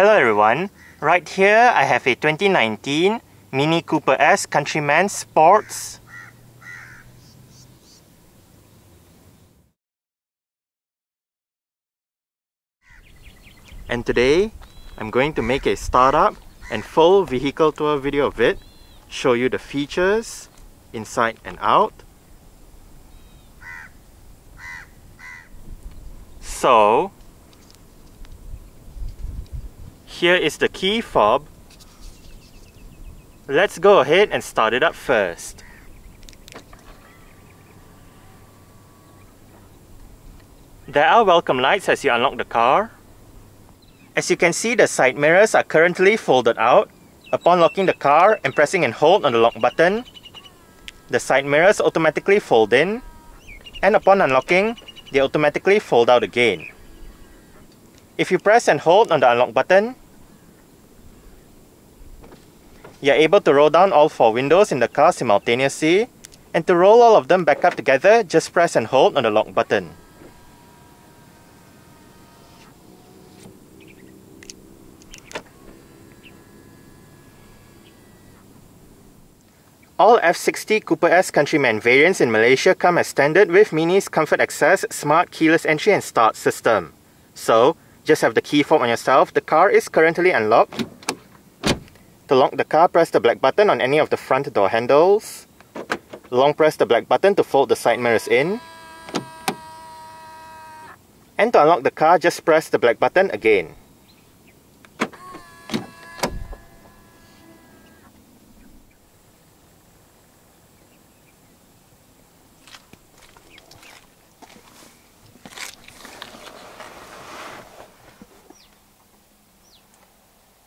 Hello everyone, right here I have a 2019 Mini Cooper S Countryman Sports. And today, I'm going to make a startup and full vehicle tour video of it, show you the features, inside and out. So, here is the key fob. Let's go ahead and start it up first. There are welcome lights as you unlock the car. As you can see, the side mirrors are currently folded out. Upon locking the car and pressing and hold on the lock button, the side mirrors automatically fold in, and upon unlocking, they automatically fold out again. If you press and hold on the unlock button, you're able to roll down all four windows in the car simultaneously, and to roll all of them back up together, just press and hold on the lock button. All F60 Cooper S Countryman variants in Malaysia come as standard with Mini's Comfort Access Smart Keyless Entry and Start System. So, just have the key fob on yourself. The car is currently unlocked. To lock the car, press the black button on any of the front door handles. Long press the black button to fold the side mirrors in. And to unlock the car, just press the black button again.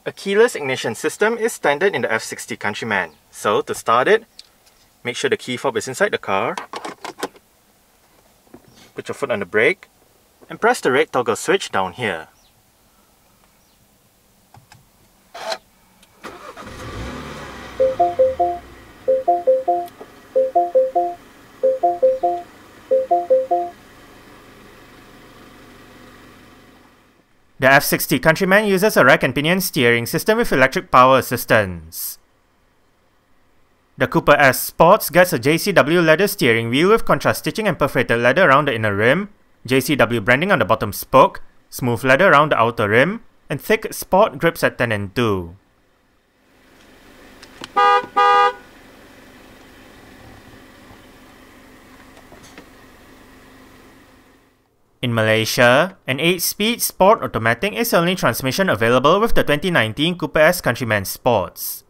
A keyless ignition system is standard in the F60 Countryman. So, to start it, make sure the key fob is inside the car. Put your foot on the brake and press the red toggle switch down here. The F60 Countryman uses a rack and pinion steering system with electric power assistance. The Cooper S Sports gets a JCW leather steering wheel with contrast stitching and perforated leather around the inner rim, JCW branding on the bottom spoke, smooth leather around the outer rim, and thick sport grips at 10 and 2. In Malaysia, an 8-speed sport automatic is the only transmission available with the 2019 Cooper S Countryman Sports.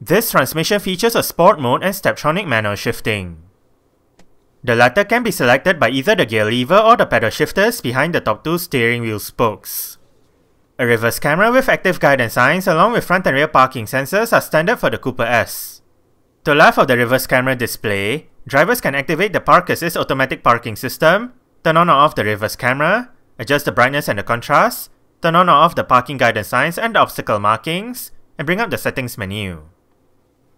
This transmission features a sport mode and Steptronic manual shifting. The latter can be selected by either the gear lever or the pedal shifters behind the top two steering wheel spokes. A reverse camera with active guidance signs along with front and rear parking sensors are standard for the Cooper S. To the left of the reverse camera display, drivers can activate the Park Assist automatic parking system, turn on or off the reverse camera, adjust the brightness and the contrast, turn on or off the parking guidance signs and the obstacle markings, and bring up the settings menu.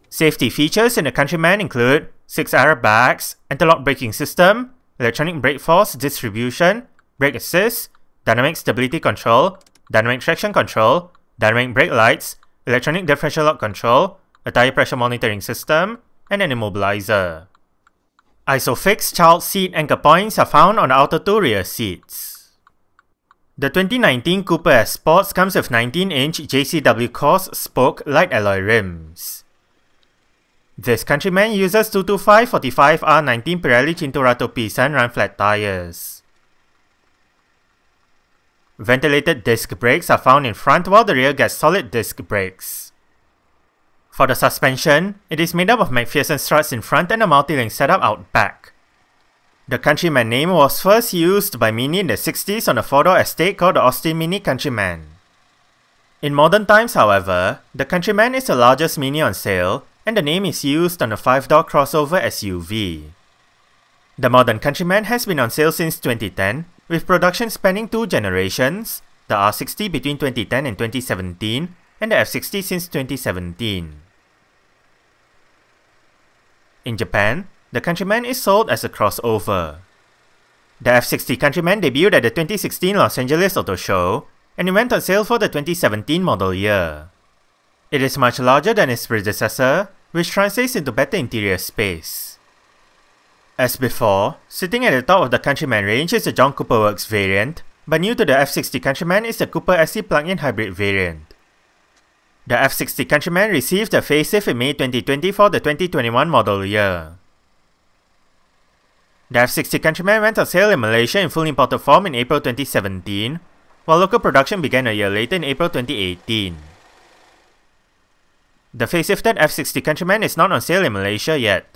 Safety features in the Countryman include 6 airbags, anti-lock braking system, electronic brake force distribution, brake assist, dynamic stability control, dynamic traction control, dynamic brake lights, electronic differential lock control, a tire pressure monitoring system, and an immobilizer. Isofix child seat anchor points are found on the outer two rear seats. The 2019 Cooper S Sports comes with 19-inch JCW coarse spoke light alloy rims. This Countryman uses 225/45R19 Pirelli Cinturato P Sunrun flat tires. Ventilated disc brakes are found in front while the rear gets solid disc brakes. For the suspension, it is made up of McPherson struts in front and a multi-link setup out back. The Countryman name was first used by Mini in the 60s on a four-door estate called the Austin MINI Countryman. In modern times, however, the Countryman is the largest Mini on sale, and the name is used on a five-door crossover SUV. The modern Countryman has been on sale since 2010, with production spanning two generations, the R60 between 2010 and 2017, and the F60 since 2017. In Japan, the Countryman is sold as a crossover. The F60 Countryman debuted at the 2016 Los Angeles Auto Show and it went on sale for the 2017 model year. It is much larger than its predecessor, which translates into better interior space. As before, sitting at the top of the Countryman range is the John Cooper Works variant, but new to the F60 Countryman is the Cooper SE plug-in hybrid variant. The F60 Countryman received a facelift in May 2020 for the 2021 model year. The F60 Countryman went on sale in Malaysia in full imported form in April 2017, while local production began a year later in April 2018. The facelifted F60 Countryman is not on sale in Malaysia yet.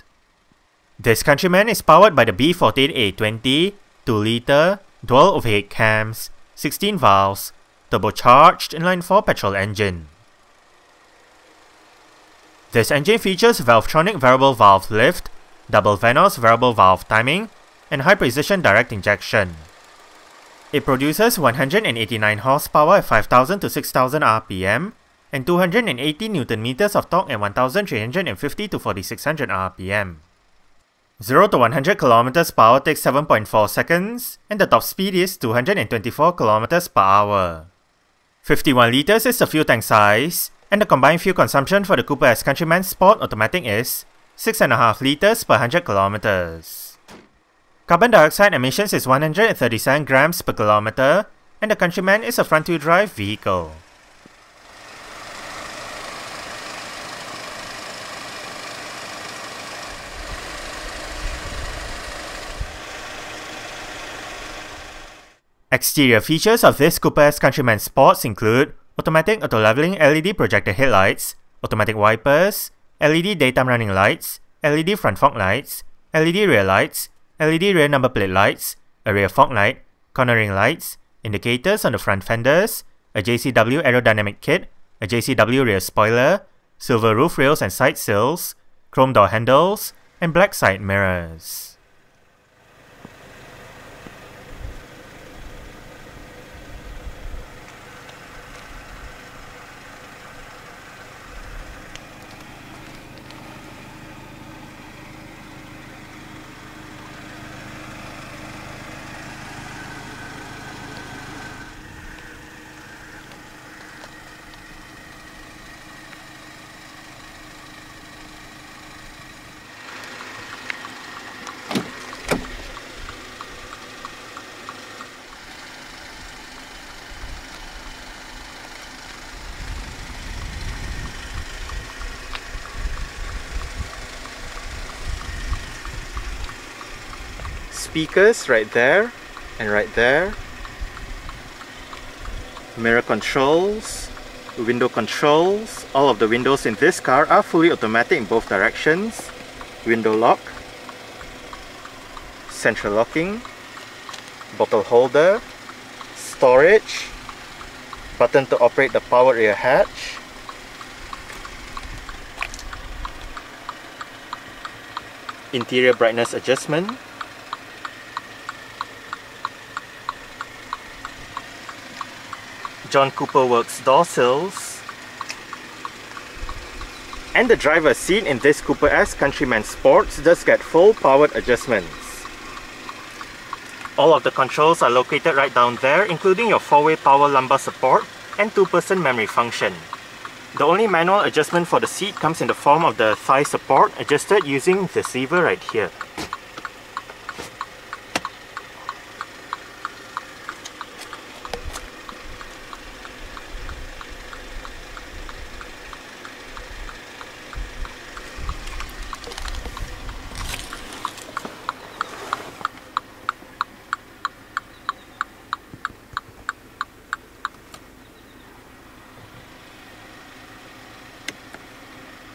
This Countryman is powered by the B-48A20, 2-litre, dual overhead cams, 16 valves, turbocharged inline-4 petrol engine. This engine features Valvetronic variable valve lift, double VANOS variable valve timing, and high-precision direct injection. It produces 189 horsepower at 5,000 to 6,000 rpm and 280 Nm of torque at 1,350 to 4,600 rpm. 0 to 100 km/h takes 7.4 seconds, and the top speed is 224 km/h. 51 litres is the fuel tank size, and the combined fuel consumption for the Cooper S Countryman Sport Automatic is 6.5 litres per 100 km. Carbon dioxide emissions is 137 grams per kilometer, and the Countryman is a front-wheel drive vehicle. Exterior features of this Cooper S Countryman Sports include automatic auto-leveling LED projector headlights, automatic wipers, LED daytime running lights, LED front fog lights, LED rear lights, LED rear number plate lights, a rear fog light, cornering lights, indicators on the front fenders, a JCW aerodynamic kit, a JCW rear spoiler, silver roof rails and side sills, chrome door handles, and black side mirrors. Speakers right there, mirror controls, window controls, all of the windows in this car are fully automatic in both directions, window lock, central locking, bottle holder, storage, button to operate the power rear hatch, interior brightness adjustment, John Cooper Works door sills, and the driver's seat in this Cooper S Countryman Sports does get full powered adjustments. All of the controls are located right down there, including your 4-way power lumbar support and 2-person memory function. The only manual adjustment for the seat comes in the form of the thigh support, adjusted using this lever right here.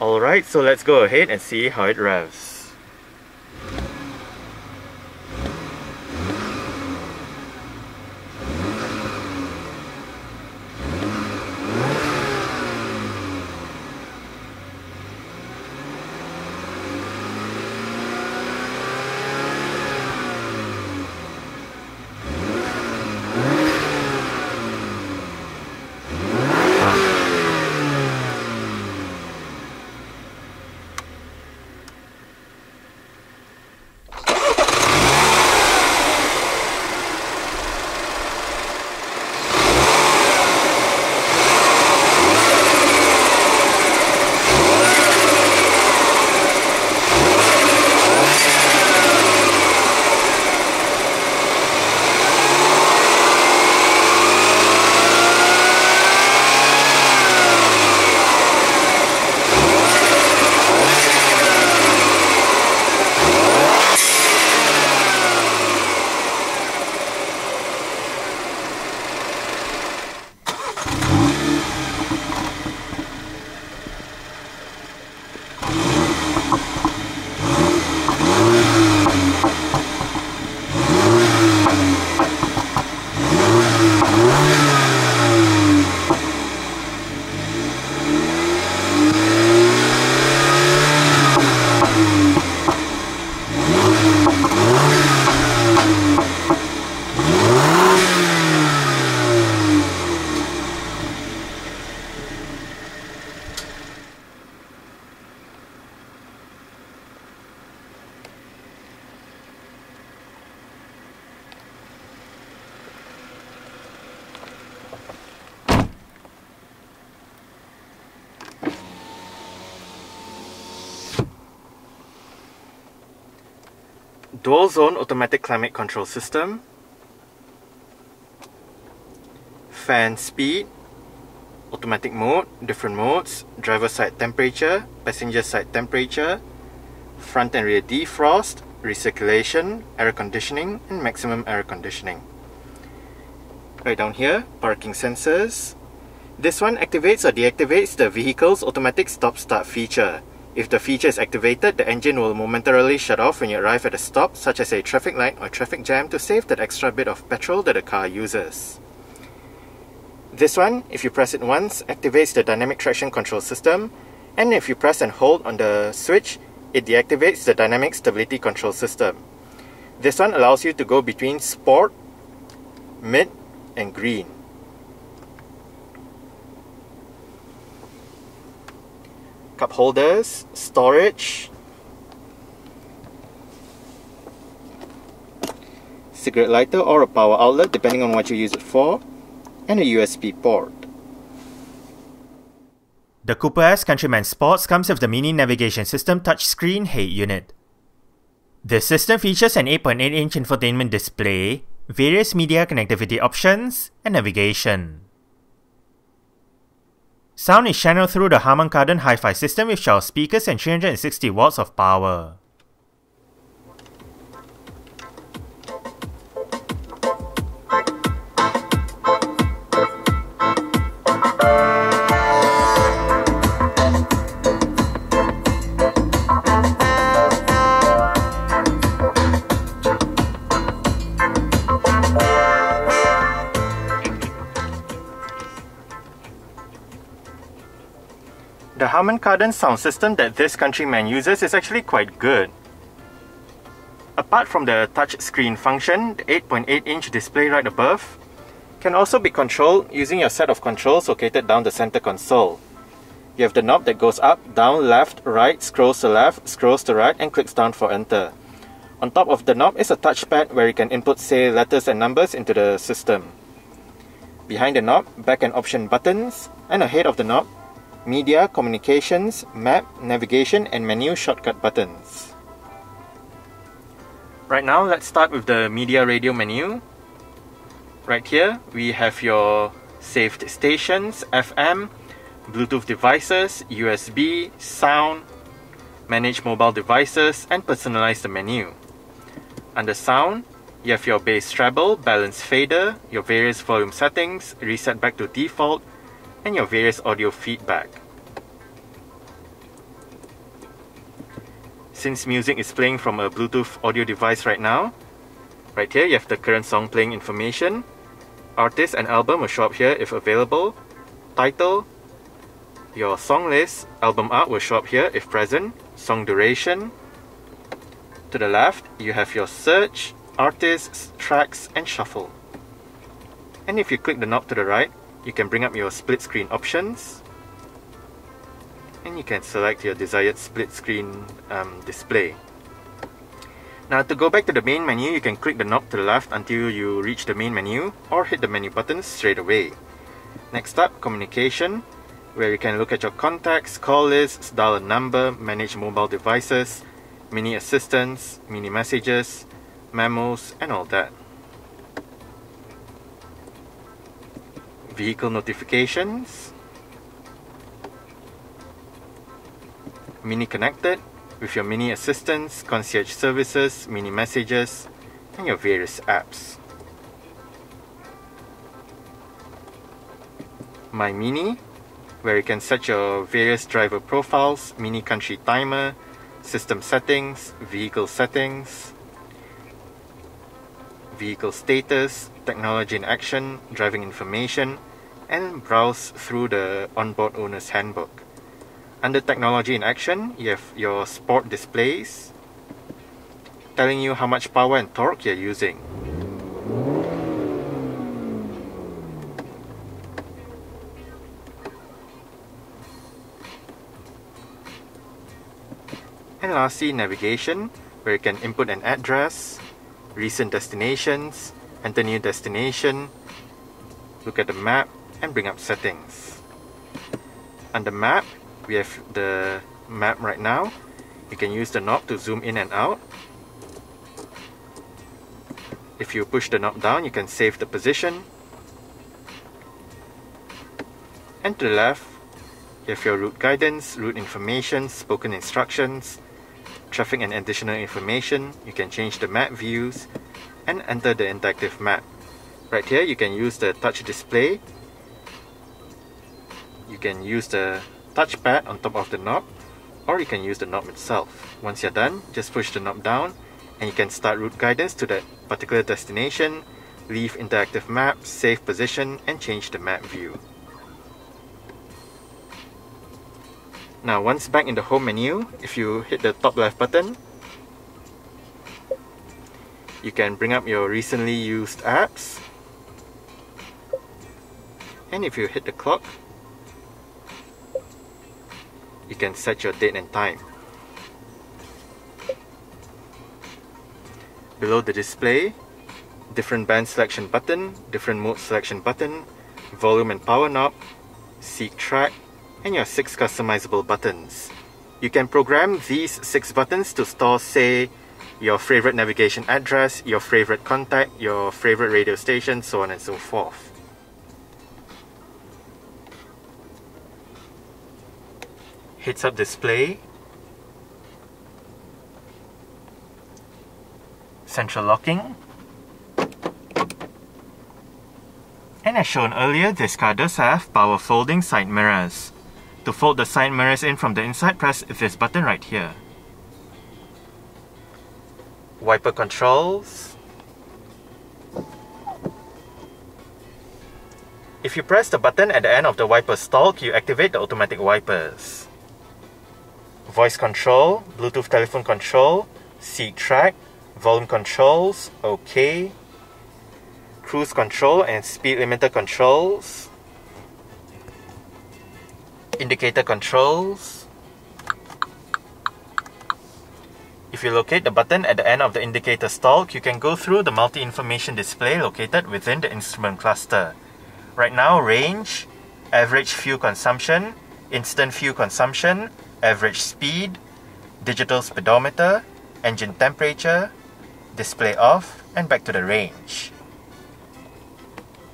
Alright, so let's go ahead and see how it revs. dual zone automatic climate control system, fan speed, automatic mode, different modes, driver side temperature, passenger side temperature, front and rear defrost, recirculation, air conditioning and maximum air conditioning. Right down here, parking sensors. This one activates or deactivates the vehicle's automatic stop-start feature. If the feature is activated, the engine will momentarily shut off when you arrive at a stop, such as a traffic light or traffic jam, to save that extra bit of petrol that the car uses. This one, if you press it once, activates the dynamic traction control system, and if you press and hold on the switch, it deactivates the dynamic stability control system. This one allows you to go between sport, mid, and green. Cup holders, storage, cigarette lighter or a power outlet depending on what you use it for, and a USB port. The Cooper S Countryman Sports comes with the Mini Navigation System touchscreen head unit. This system features an 8.8-inch infotainment display, various media connectivity options, and navigation. Sound is channeled through the Harman Kardon hi-fi system with 12 speakers and 360 watts of power. The Harman Kardon sound system that this Countryman uses is actually quite good. Apart from the touch screen function, the 8.8-inch display right above can also be controlled using your set of controls located down the center console. You have the knob that goes up, down, left, right, scrolls to left, scrolls to right, and clicks down for enter. On top of the knob is a touchpad where you can input, say, letters and numbers into the system. Behind the knob, back and option buttons, and ahead of the knob, media, communications, map, navigation, and menu shortcut buttons. Right now, let's start with the media radio menu. Right here, we have your saved stations, FM, Bluetooth devices, USB, sound, manage mobile devices, and personalize the menu. Under sound, you have your bass treble, balance fader, your various volume settings, reset back to default, and your various audio feedback. Since music is playing from a Bluetooth audio device right now, right here you have the current song playing information. Artist and album will show up here if available. Title, your song list, album art will show up here if present. Song duration. To the left, you have your search, artists, tracks, and shuffle. And if you click the knob to the right, you can bring up your split screen options, and you can select your desired split screen display. Now, to go back to the main menu, you can click the knob to the left until you reach the main menu, or hit the menu button straight away. Next up, communication, where you can look at your contacts, call lists, dial a number, manage mobile devices, mini assistance, mini messages, memos, and all that. Vehicle notifications, Mini Connected with your Mini Assistance, concierge services, Mini Messages, and your various apps. My Mini, where you can set your various driver profiles, Mini Country Timer, system settings, vehicle settings, vehicle status, technology in action, driving information, and browse through the onboard owner's handbook. Under technology in action, you have your sport displays, telling you how much power and torque you're using. And lastly, navigation, where you can input an address, recent destinations, enter new destination, look at the map, and bring up settings. Under map, we have the map right now. You can use the knob to zoom in and out. If you push the knob down, you can save the position. And to the left, you have your route guidance, route information, spoken instructions, traffic and additional information. You can change the map views and enter the interactive map. Right here, you can use the touch display. You can use the touchpad on top of the knob, or you can use the knob itself. Once you're done, just push the knob down and you can start route guidance to that particular destination, leave interactive map, save position and change the map view. Now once back in the home menu, if you hit the top left button, you can bring up your recently used apps. And if you hit the clock, you can set your date and time. Below the display, different band selection button, different mode selection button, volume and power knob, seek track, and your 6 customizable buttons. You can program these 6 buttons to store, say, your favorite navigation address, your favorite contact, your favorite radio station, so on and so forth. Heads up display, central locking, and as shown earlier, this car does have power folding side mirrors. To fold the side mirrors in from the inside, press this button right here. Wiper controls. If you press the button at the end of the wiper stalk, you activate the automatic wipers. Voice control, Bluetooth telephone control, seek track, volume controls, OK, cruise control and speed limiter controls, indicator controls. If you locate the button at the end of the indicator stalk, you can go through the multi-information display located within the instrument cluster. Right now, range, average fuel consumption, instant fuel consumption, average speed, digital speedometer, engine temperature, display off, and back to the range.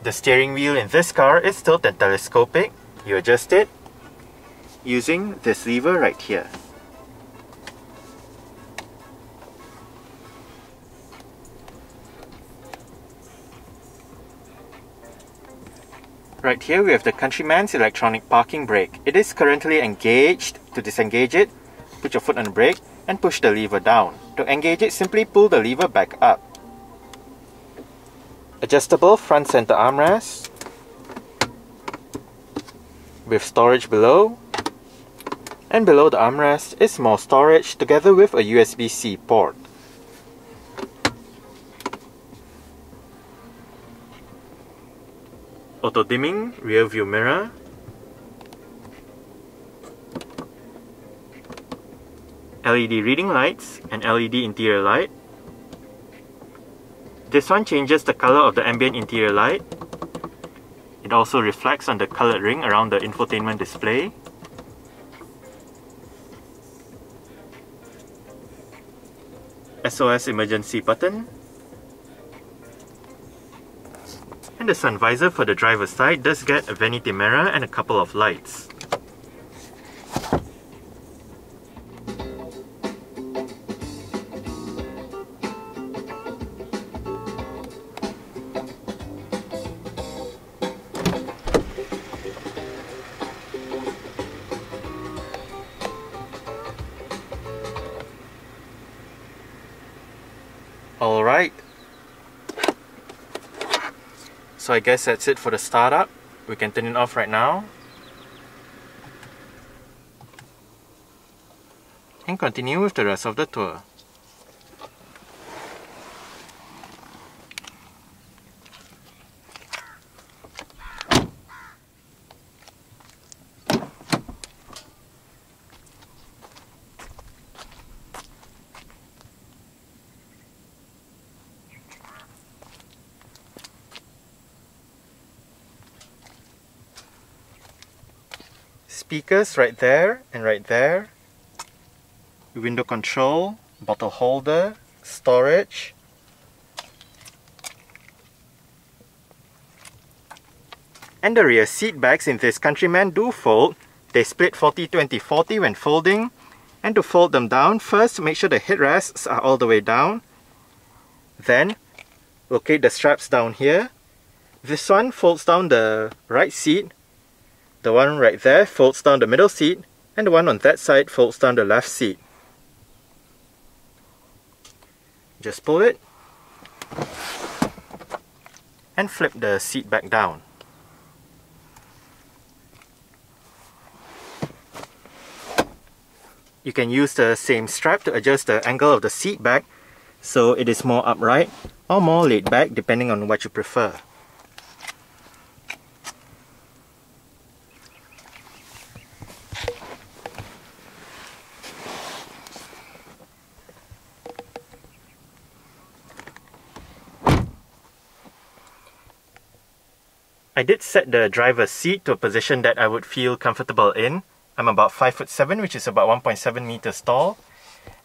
The steering wheel in this car is tilt and telescopic. You adjust it using this lever right here. Right here we have the Countryman's electronic parking brake. It is currently engaged. To disengage it, put your foot on the brake and push the lever down. To engage it, simply pull the lever back up. Adjustable front center armrest with storage below, and below the armrest is more storage together with a USB-C port. Auto dimming rear view mirror, LED reading lights and LED interior light. This one changes the color of the ambient interior light. It also reflects on the colored ring around the infotainment display. SOS emergency button. And the sun visor for the driver's side does get a vanity mirror and a couple of lights. Alright, so I guess that's it for the startup. We can turn it off right now and continue with the rest of the tour. Speakers right there and right there, window control, bottle holder, storage, and the rear seat backs in this Countryman do fold. They split 40-20-40 when folding, and to fold them down, first make sure the headrests are all the way down. Then locate the straps down here. This one folds down the right seat, the one right there folds down the middle seat, and the one on that side folds down the left seat. Just pull it and flip the seat back down. You can use the same strap to adjust the angle of the seat back so it is more upright or more laid back, depending on what you prefer. I did set the driver's seat to a position that I would feel comfortable in. I'm about 5'7", which is about 1.7 meters tall.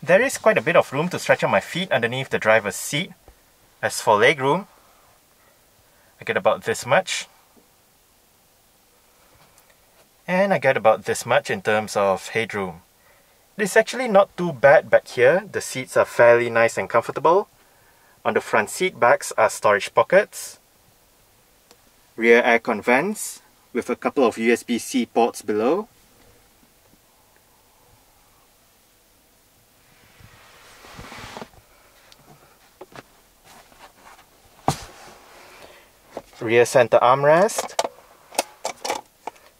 There is quite a bit of room to stretch out my feet underneath the driver's seat. As for leg room, I get about this much. And I get about this much in terms of headroom. It's actually not too bad back here. The seats are fairly nice and comfortable. On the front seat backs are storage pockets. Rear aircon vents with a couple of USB-C ports below. Rear center armrest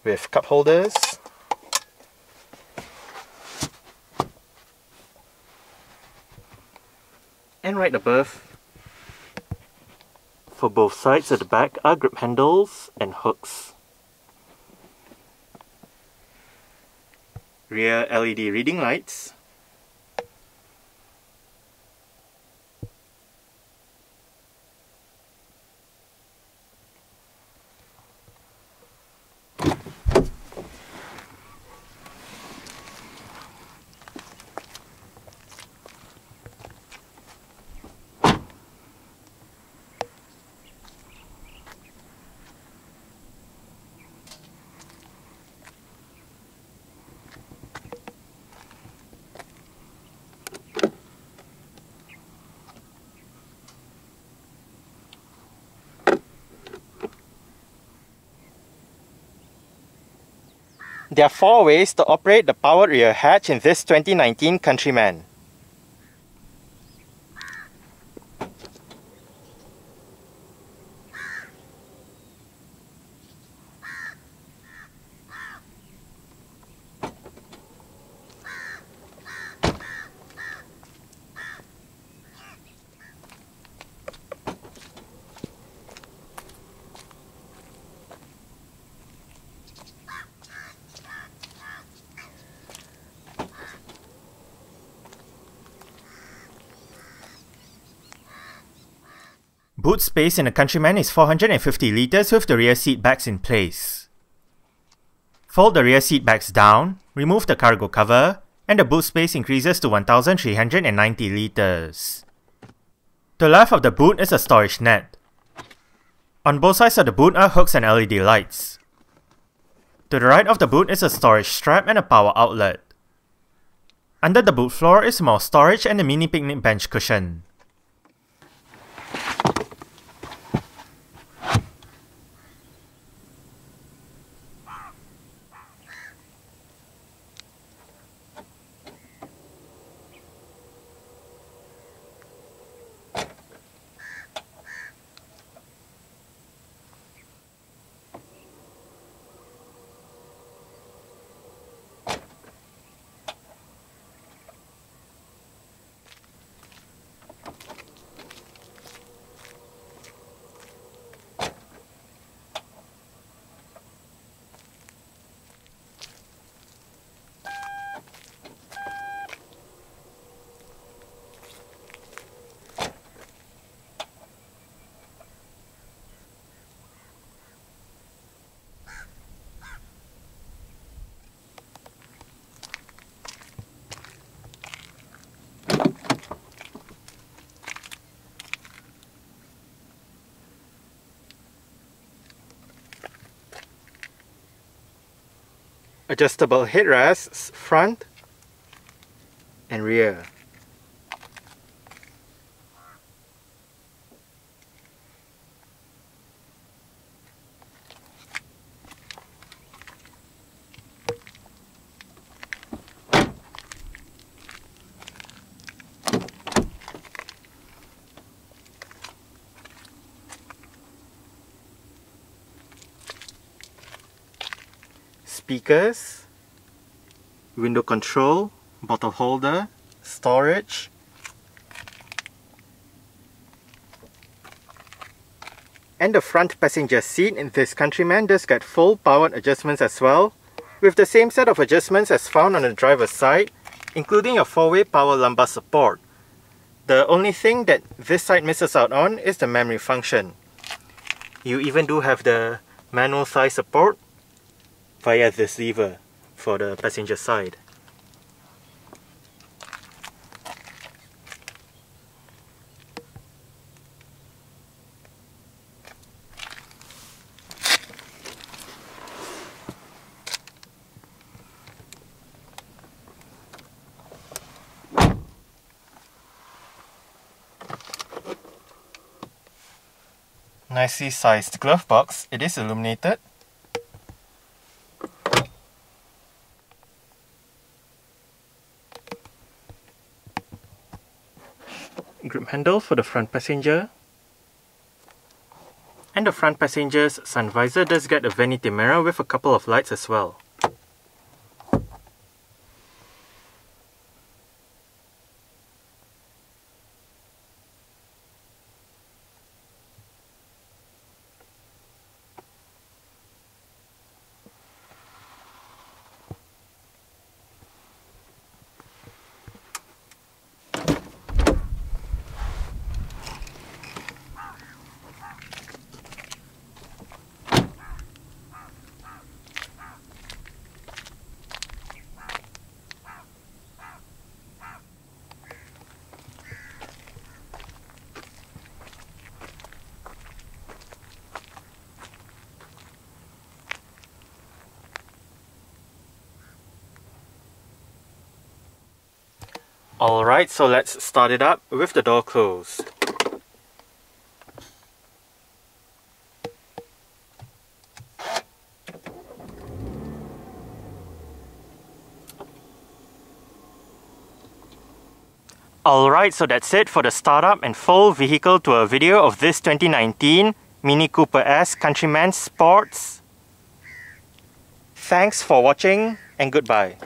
with cup holders. And right above, for both sides at the back, are grip handles and hooks. Rear LED reading lights. There are four ways to operate the powered rear hatch in this 2019 Countryman. Boot space in a Countryman is 450 litres with the rear seat backs in place. Fold the rear seat backs down, remove the cargo cover, and the boot space increases to 1,390 litres. To the left of the boot is a storage net. On both sides of the boot are hooks and LED lights. To the right of the boot is a storage strap and a power outlet. Under the boot floor is more storage and a mini picnic bench cushion. adjustable headrests, front and rear. Speakers, window control, bottle holder, storage, and the front passenger seat in this Countryman does get full power adjustments as well, with the same set of adjustments as found on the driver's side, including a 4-way power lumbar support. The only thing that this side misses out on is the memory function. You even do have the manual thigh support via this lever for the passenger side. Nicely sized glove box, it is illuminated. Grip handle for the front passenger, and the front passenger's sun visor does get a vanity mirror with a couple of lights as well. Alright, so let's start it up with the door closed. Alright, so that's it for the startup and full vehicle tour video of this 2019 Mini Cooper S Countryman Sports. Thanks for watching and goodbye.